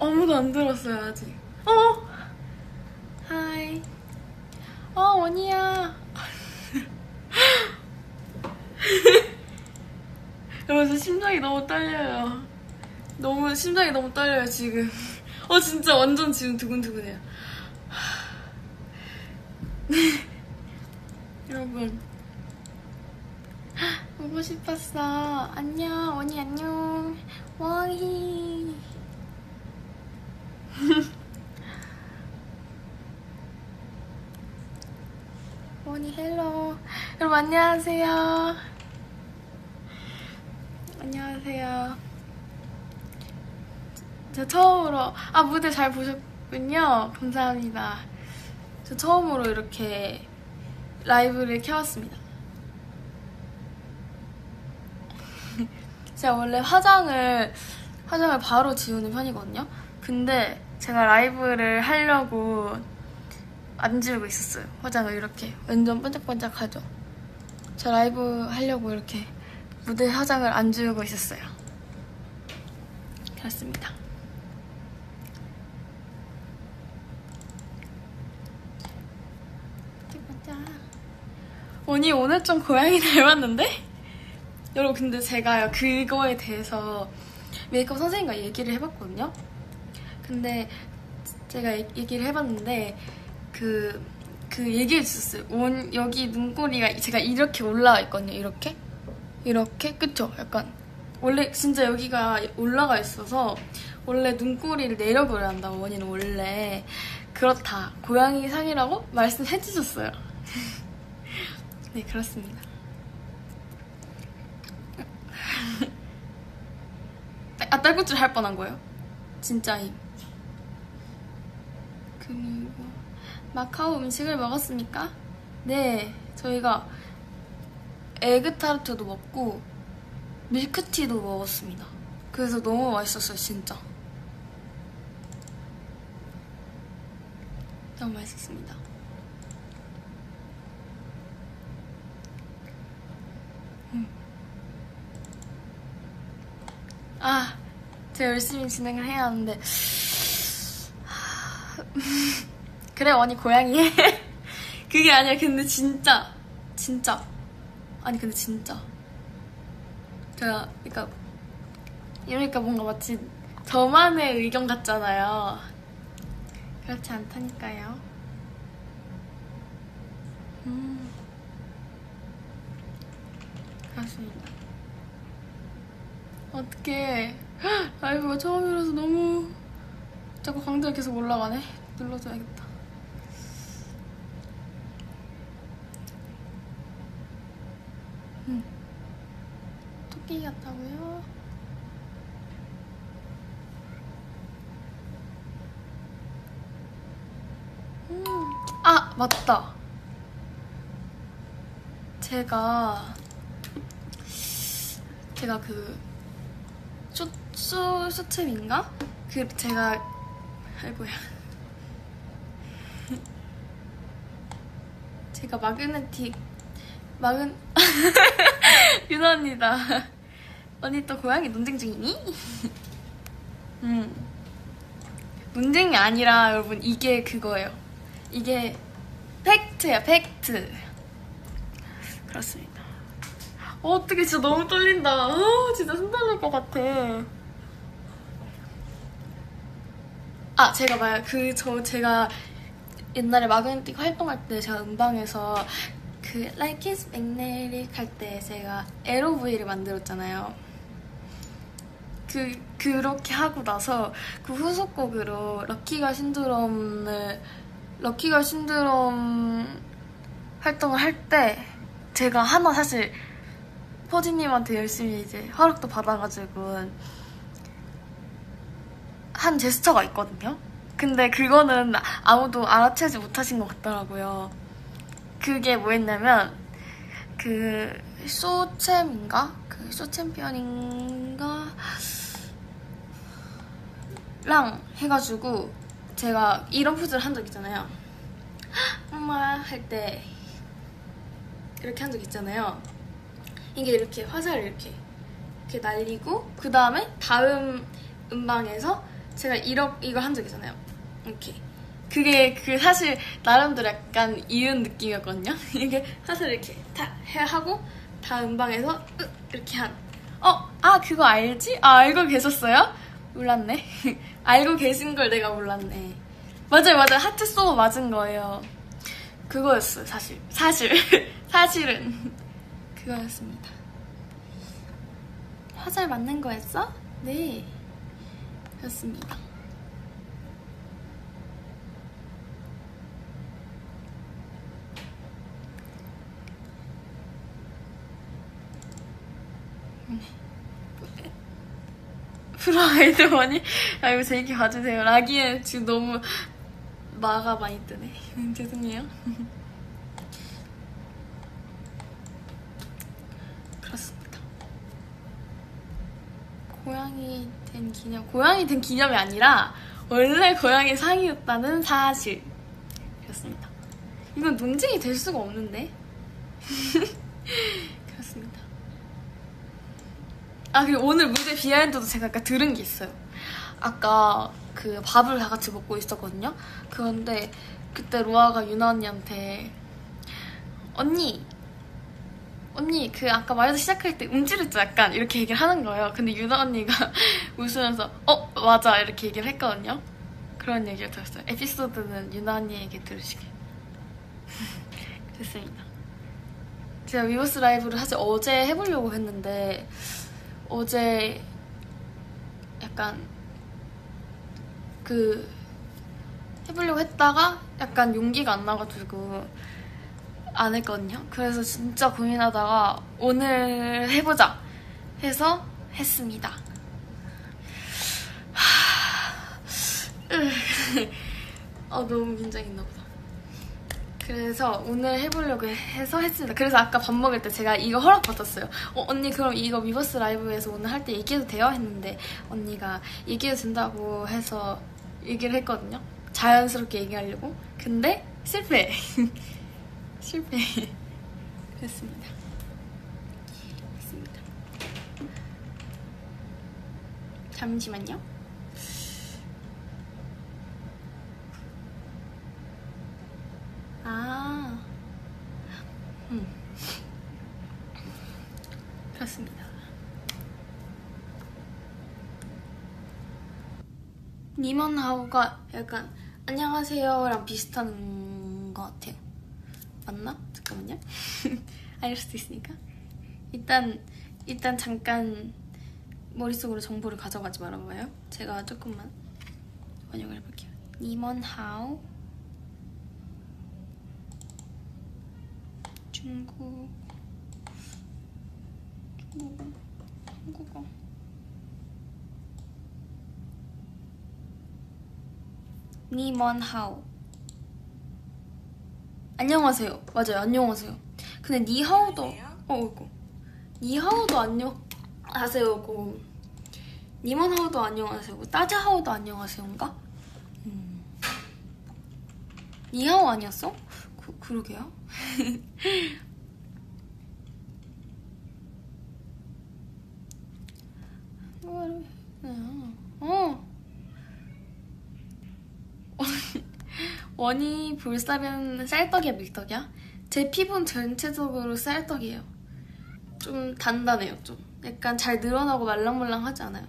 아무도 안 들었어요, 아직. 하이. 원희야. 여러분, 심장이 너무 떨려요, 지금. 진짜 완전 지금 두근두근해요. 여러분. 보고 싶었어. 안녕, 원희 안녕. 원희. 원희 헬로. 여러분 안녕하세요. 안녕하세요. 저 처음으로 무대 잘 보셨군요. 감사합니다. 저 처음으로 이렇게 라이브를 켜왔습니다. 제가 원래 화장을 바로 지우는 편이거든요. 근데 제가 라이브를 하려고 안 지우고 있었어요. 화장을 이렇게 완전 반짝반짝하죠. 저 라이브 하려고 이렇게 무대 화장을 안 지우고 있었어요. 그렇습니다. 반짝반짝. 언니 오늘 좀 고양이 닮았는데? 여러분 근데 제가 그거에 대해서 메이크업 선생님과 얘기를 해봤거든요. 근데 제가 얘기를 해봤는데 그 얘기해 주셨어요. 여기 눈꼬리가 제가 이렇게 올라와 있거든요. 이렇게 그쵸? 약간 원래 진짜 여기가 올라가 있어서 원래 눈꼬리를 내려버려야 한다고 원희는 원래 그렇다 고양이 상이라고 말씀해 주셨어요. 네 그렇습니다. 딸꾹질 할 뻔한 거예요. 진짜임. 그리고 마카오 음식을 먹었습니까? 네, 저희가 에그타르트도 먹고 밀크티도 먹었습니다. 그래서 너무 맛있었어요, 진짜. 너무 맛있었습니다. 제가 열심히 진행을 해야 하는데 그래 원희 고양이 해. 그게 아니라 근데 진짜 아니 근데 진짜 제가 이러니까 뭔가 마치 저만의 의견 같잖아요. 그렇지 않다니까요. 그렇습니다. 어떡해 라이브가 처음이라서 너무 자꾸 강제가 계속 올라가네. 눌러줘야겠다. 토끼 같다고요? 맞다. 제가 그 쇼츠인가? 제가 아이고야 제가 마그네틱 유나 언니다. 언니 또 고양이 논쟁 중이니? 논쟁이 아니라 여러분 이게 그거예요. 이게 팩트야 팩트. 그렇습니다. 어떡해 진짜 너무 떨린다. 진짜 손 떨릴 것 같아. 제가 말해요. 제가 옛날에 마그네틱 활동할 때 제가 음방에서 그 Like It's Magnetic 할 때 제가 LOV를 만들었잖아요. 그렇게 하고 나서 그 후속곡으로 럭키걸 신드롬 활동을 할 때 제가 하나 사실 포지님한테 열심히 이제 허락도 받아가지고 한 제스처가 있거든요. 근데 그거는 아무도 알아채지 못하신 것 같더라고요. 그게 뭐였냐면 쇼챔피언인가? 랑 해가지고 제가 이런 포즈를 한 적 있잖아요. 엄마 할 때 이렇게 한 적 있잖아요. 이게 이렇게 화살을 이렇게 날리고 그 다음에 다음 음방에서 제가 1억 이거 한 적 있잖아요. 이렇게. 그게 그 사실 나름대로 약간 이은 느낌이었거든요. 이게 사실 이렇게 탁 하고 다 음방에서 이렇게 한. 아 그거 알지? 아 알고 계셨어요? 몰랐네. 알고 계신 걸 내가 몰랐네. 맞아요 맞아요. 하트 쏘고 맞은 거예요. 그거였어요 사실. 사실은 그거였습니다. 화살 맞는 거였어? 네. 그렇습니다. 프로 아이돌 원이 아이고 재밌게 봐주세요. 라기에 지금 너무 마가 많이 뜨네. 죄송해요. 그렇습니다. 고양이 된 기념. 고양이 된 기념이 아니라 원래 고양이 상이었다는 사실이었습니다. 이건 논쟁이 될 수가 없는데. 그렇습니다. 아 그리고 오늘 무대 비하인드도 제가 아까 들은 게 있어요. 아까 그 밥을 다 같이 먹고 있었거든요. 그런데 그때 로아가 유나 언니한테 언니 그 아까 말해서 시작할 때 움찔했죠 약간 이렇게 얘기를 하는 거예요. 근데 유나 언니가 웃으면서 맞아 이렇게 얘기를 했거든요. 그런 얘기를 들었어요. 에피소드는 유나 언니에게 들으시길. 됐습니다. 제가 위버스 라이브를 사실 어제 해보려고 했는데 어제 약간 그 해보려고 했다가 약간 용기가 안 나가지고 안 했거든요. 그래서 진짜 고민하다가 오늘 해보자 해서 했습니다. 너무 긴장했나 보다. 그래서 오늘 해보려고 해서 했습니다. 그래서 아까 밥 먹을 때 제가 이거 허락받았어요. 언니 그럼 이거 위버스 라이브에서 오늘 할 때 얘기해도 돼요? 했는데 언니가 얘기해도 된다고 해서 얘기를 했거든요. 자연스럽게 얘기하려고. 근데 실패. 했습니다. 잠시만요. 그렇습니다. 니먼하우가 약간 안녕하세요랑 비슷한 것 같아요. 맞나? 잠깐만요. 알 수도 있으니까 일단 잠깐 머릿속으로 정보를 가져가지 말아봐요. 제가 조금만 번역을 해볼게요. 니먼하우 중국어 니먼하오 안녕하세요. 맞아요 안녕하세요. 근데 니하오도 이거 니하오도 안녕하세요고 니먼하오도 안녕하세요고 따지하오도 안녕하세요인가? 니하오 아니었어? 그러게요. 원희 볼살은 쌀떡이야 밀떡이야? 제 피부는 전체적으로 쌀떡이에요. 좀 단단해요. 좀 약간 잘 늘어나고 말랑말랑하지 않아요.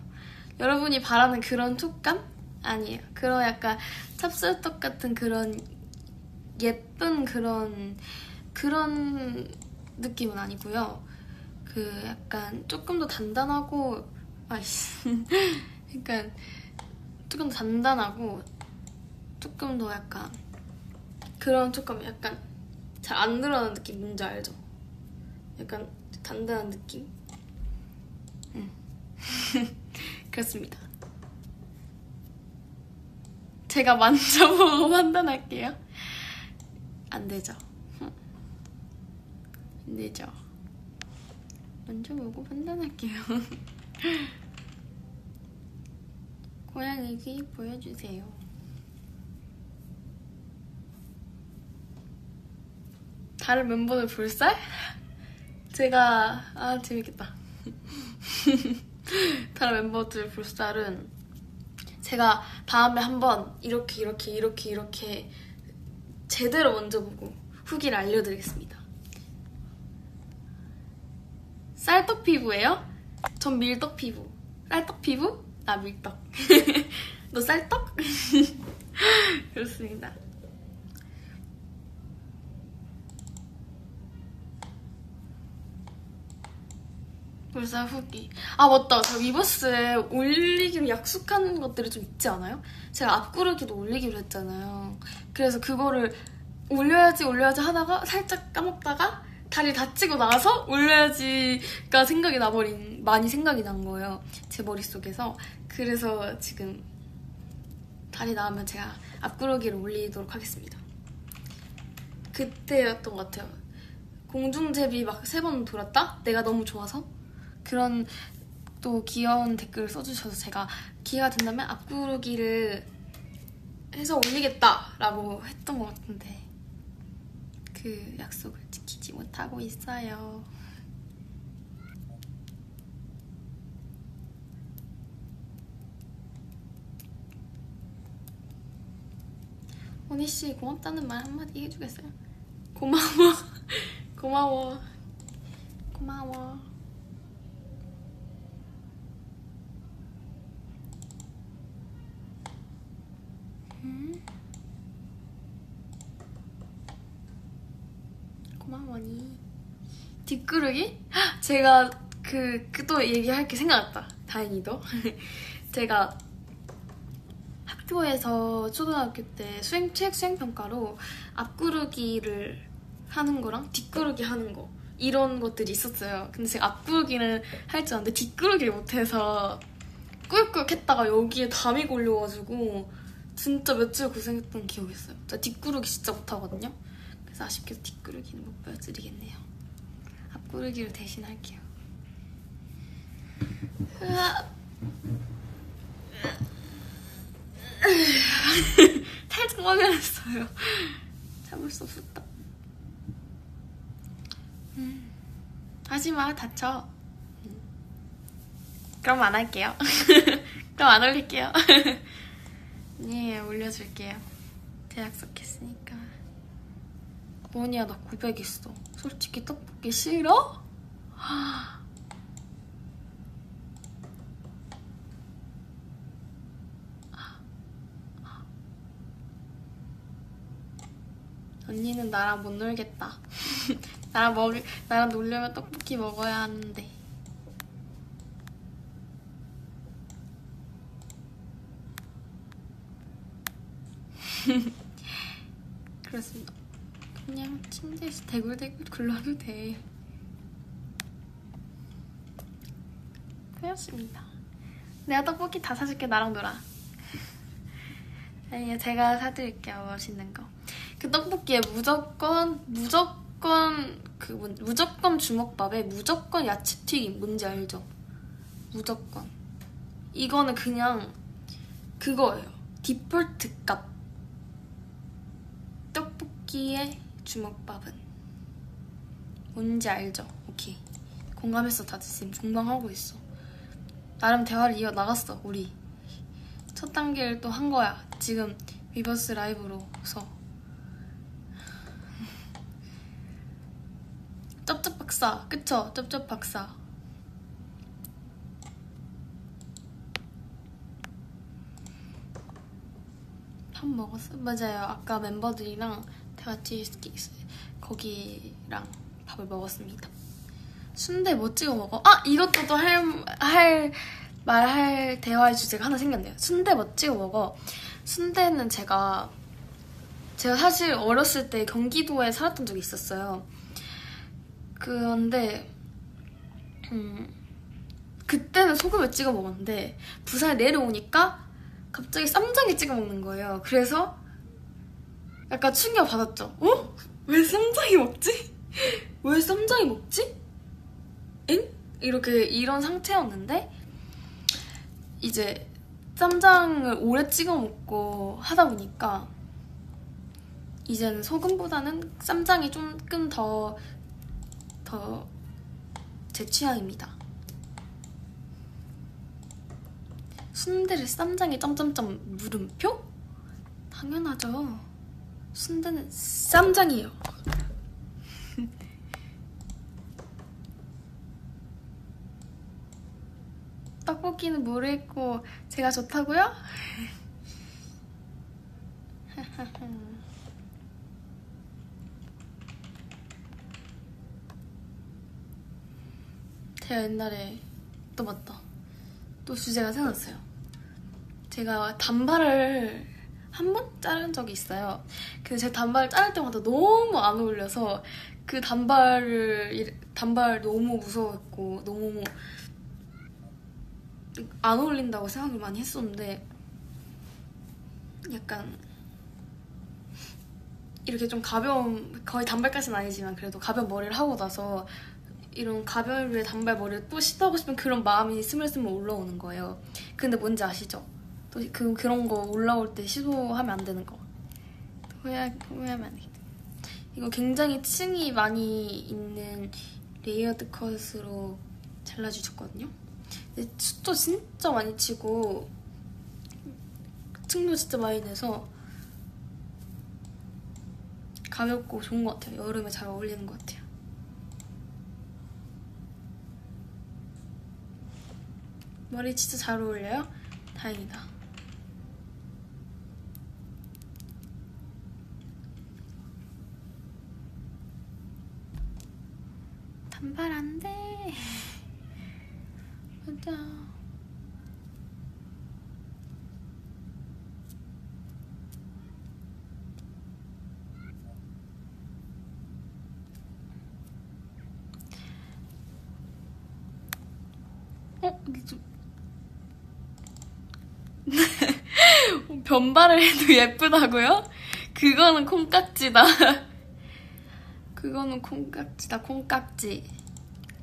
여러분이 바라는 그런 촉감? 아니에요. 그런 약간 찹쌀떡 같은 그런 예쁜 그런 느낌은 아니고요. 그 약간 조금 더 단단하고 아이씨 그러니까 조금 더 단단하고 조금 더 약간 그런 조금 약간 잘 안 늘어나는 느낌 뭔지 알죠? 약간 단단한 느낌? 그렇습니다. 제가 만져보고 판단할게요. 안 되죠. 안 되죠. 만져보고 판단할게요. 고양이 귀 보여주세요. 다른 멤버들 볼살? 제가 재밌겠다. 다른 멤버들 볼살은 제가 다음에 한번 이렇게 제대로 먼저 보고 후기를 알려드리겠습니다. 쌀떡 피부예요? 전 밀떡 피부. 쌀떡 피부? 나 밀떡. 너 쌀떡? 그렇습니다. 벌써 후기. 아 맞다, 제가 위버스에 올리기로 약속하는 것들이 좀 있지 않아요? 제가 앞구르기도 올리기로 했잖아요. 그래서 그거를 올려야지 하다가 살짝 까먹다가 다리 다치고 나서 올려야지가 생각이 나버린, 많이 생각이 난 거예요, 제 머릿속에서. 그래서 지금 다리 나으면 제가 앞구르기를 올리도록 하겠습니다. 그때였던 것 같아요. 공중제비 막 3번 돌았다? 내가 너무 좋아서? 그런 또 귀여운 댓글을 써주셔서 제가 기회가 된다면 앞구르기를 해서 올리겠다라고 했던 것 같은데 그 약속을 지키지 못하고 있어요. 원희씨 고맙다는 말 한마디 해주겠어요? 고마워. 고마워. 고마워니. 뒷구르기? 제가 또 얘기할 게 생각났다. 다행히도 제가 학교에서 초등학교 때 수행평가로 앞구르기를 하는 거랑 뒷구르기 하는 거 이런 것들이 있었어요. 근데 제가 앞구르기는 할 줄 아는데 뒷구르기를 못해서 꿀꿀 했다가 여기에 담이 걸려가지고 진짜 며칠 고생했던 기억이 있어요. 제가 뒷구르기 진짜 못하거든요. 그래서 아쉽게도 뒷구르기는 못 보여드리겠네요. 앞구르기로 대신할게요. 살짝 화면했어요. 참을 수 없었다. 하지마, 다쳐. 그럼 안 할게요. 그럼 안 올릴게요. 네, 올려줄게요. 약속했으니까. 원희야, 나 고백 있어. 솔직히 떡볶이 싫어? 언니는 나랑 못 놀겠다. 나랑 놀려면 떡볶이 먹어야 하는데. 그렇습니다. 그냥 침대에서 대굴대굴 굴러도 돼. 그렇습니다. 내가 떡볶이 다 사줄게. 나랑 놀아. 아니요, 제가 사드릴게요. 맛있는 거. 그 떡볶이에 무조건 주먹밥에 무조건 야채튀김. 뭔지 알죠? 무조건. 이거는 그냥 그거예요. 디폴트 값. 떡볶이의 주먹밥은 뭔지 알죠? 오케이, 공감했어. 다들 지금 공감하고 있어. 나름 대화를 이어나갔어. 우리 첫 단계를 또 한 거야 지금 위버스 라이브로서. 쩝쩝박사, 그쵸? 쩝쩝박사. 밥 먹었어? 맞아요. 아까 멤버들이랑 대화티스키 거기랑 밥을 먹었습니다. 순대 뭐 찍어 먹어? 아! 이것도 또 말할 대화의 주제가 하나 생겼네요. 순대 뭐 찍어 먹어? 순대는 제가 사실 어렸을 때 경기도에 살았던 적이 있었어요. 그런데 그때는 소금을 찍어 먹었는데 부산에 내려오니까 갑자기 쌈장에 찍어 먹는 거예요. 그래서 약간 충격 받았죠. 어? 왜 쌈장이 먹지? 왜 쌈장이 먹지? 엥? 이런 상태였는데 이제 쌈장을 오래 찍어 먹고 하다 보니까 이제는 소금보다는 쌈장이 조금 더 제 취향입니다. 순대를 쌈장에 점점점 물음표? 당연하죠. 순대는 쌈장이에요. 떡볶이는 뭐를 했고 제가 좋다고요? 제가 옛날에 또 맞다. 또 주제가 생각났어요. 제가 단발을 한 번 자른 적이 있어요. 근데 제 단발을 자를 때마다 너무 안 어울려서 그 단발 너무 무서워했고 너무 안 어울린다고 생각을 많이 했었는데 약간 이렇게 좀 가벼운 거의 단발까지는 아니지만 그래도 가벼운 머리를 하고 나서 이런 가벼운 위에 단발 머리를 또 시도하고 싶은 그런 마음이 스물스물 올라오는 거예요. 근데 뭔지 아시죠? 또 그런 거 올라올 때 시도하면 안 되는 거. 후회하면 안 되겠다. 이거 굉장히 층이 많이 있는 레이어드 컷으로 잘라주셨거든요. 근데 숱도 진짜 많이 치고 층도 진짜 많이 내서 가볍고 좋은 것 같아요. 여름에 잘 어울리는 것 같아요. 머리 진짜 잘 어울려요? 다행이다. 단발 안 돼. 맞아. 이게 좀 변발을 해도 예쁘다고요? 그거는 콩깍지다. 그거는 콩깍지다. 콩깍지.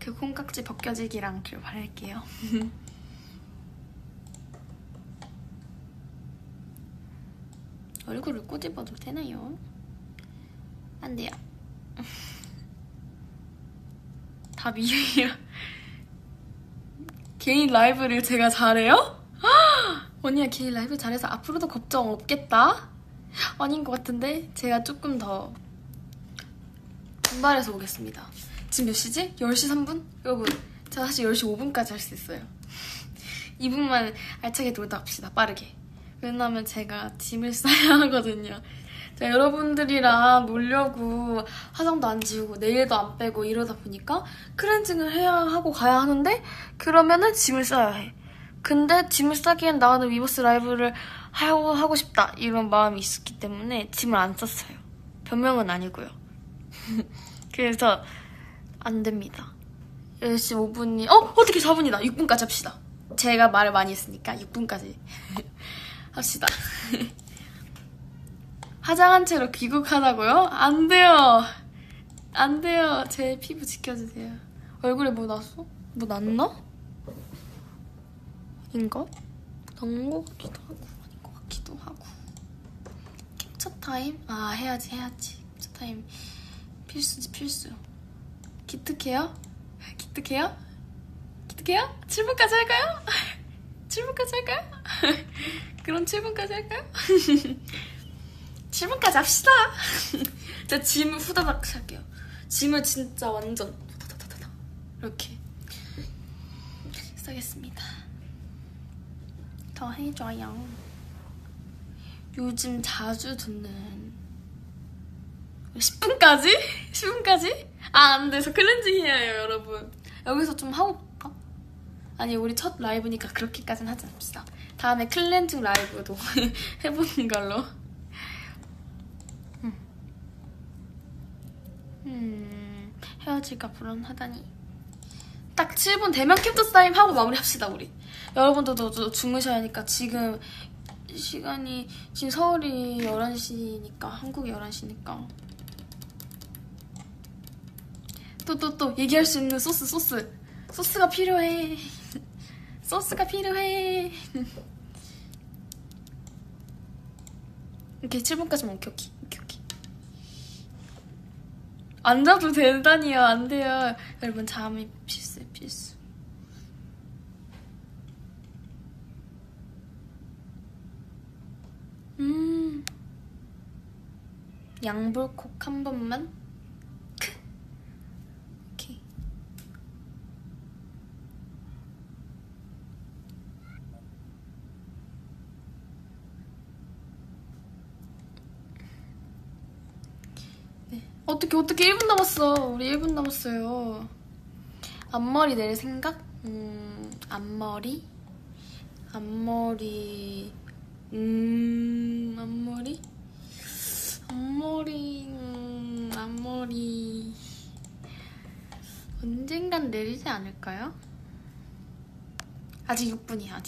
그 콩깍지 벗겨지기랑 길 바랄게요. 얼굴을 꼬집어도 되나요? 안 돼요. 다 미용이라. 개인 라이브를 제가 잘해요? 언니야 개인 라이브 잘해서 앞으로도 걱정 없겠다? 아닌 것 같은데 제가 조금 더 분발해서 오겠습니다. 지금 몇 시지? 10시 3분? 여러분 제가 사실 10시 5분까지 할 수 있어요. 2분만 알차게 놀다 갑시다. 빠르게. 왜냐면 제가 짐을 싸야 하거든요. 제가 여러분들이랑 놀려고 화장도 안 지우고 네일도 안 빼고 이러다 보니까 클렌징을 해야 하고 가야 하는데 그러면은 짐을 싸야 해. 근데 짐을 싸기엔 나는 위버스 라이브를 하고 싶다 이런 마음이 있었기 때문에 짐을 안 쌌어요. 변명은 아니고요. 그래서 안 됩니다. 10시 5분이 어떻게 4분이다. 6분까지 합시다. 제가 말을 많이 했으니까 6분까지 합시다. 화장한 채로 귀국하다고요? 안 돼요. 안 돼요. 제 피부 지켜주세요. 얼굴에 뭐 났어? 뭐 났나? 인가? 나온 것 같기도 하고 아닌 것 같기도 하고. 캡처 타임? 아 해야지. 캡처 타임 필수지 필수. 기특해요? 7분까지 할까요? 7분까지 할까요? 그럼 7분까지 할까요? 7분까지 합시다. 제가 짐을 후다닥 할게요. 짐을 진짜 완전 후다닥 이렇게 싸겠습니다. 더 해줘요. 요즘 자주 듣는 10분까지? 10분까지? 아 안 돼. 저 클렌징 해야 해요 여러분. 여기서 좀 하고 볼까? 아니 우리 첫 라이브니까 그렇게까지는 하지 않읍시다. 다음에 클렌징 라이브도 해보는 걸로. 헤어질까 불안하다니. 딱 7분 대면 캡처 타임 하고 마무리합시다 우리. 여러분들도 주무셔야 하니까 지금 시간이 지금 서울이 11시니까 한국이 11시니까 또 얘기할 수 있는 소스가 필요해. 소스가 필요해. 이렇게 7분까지만 오케이. 안 자도 된다니요. 안 돼요 여러분. 잠이 필수. 양불콕 한 번만? 오케이. 네. 어떻게 1분 남았어. 우리 1분 남았어요. 앞머리 낼 생각? 앞머리 언젠간 내리지 않을까요? 아직 6분이야.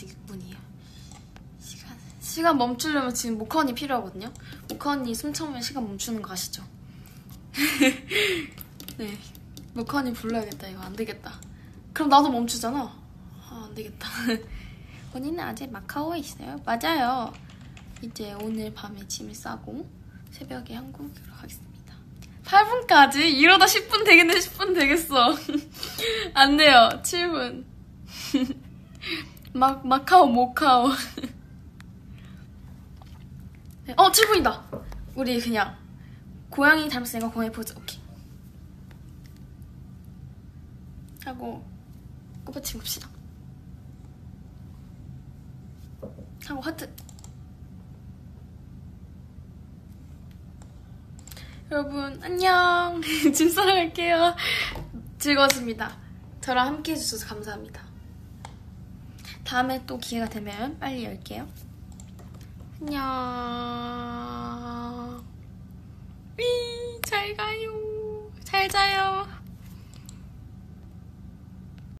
시간 멈추려면 지금 모카 언니 필요하거든요. 모카 언니 숨 참으면 시간 멈추는 거 아시죠? 네, 모카 언니 불러야겠다. 이거 안 되겠다. 그럼 나도 멈추잖아. 아, 안 되겠다. 언니는 아직 마카오에 있어요? 맞아요. 이제 오늘 밤에 짐을 싸고 새벽에 한국으로 가겠습니다. 8분까지? 이러다 10분 되겠네. 10분 되겠어. 안 돼요. 7분. 마카오 모카오. 어! 7분이다! 우리 그냥 고양이 닮았으니까 고양이 포즈. 오케이. 하고 꽃받침 봅시다. 하고 하트. 여러분 안녕. 짐 싸러 갈게요. 즐거웠습니다. 저랑 함께 해주셔서 감사합니다. 다음에 또 기회가 되면 빨리 열게요. 안녕. 잘 가요. 잘 자요.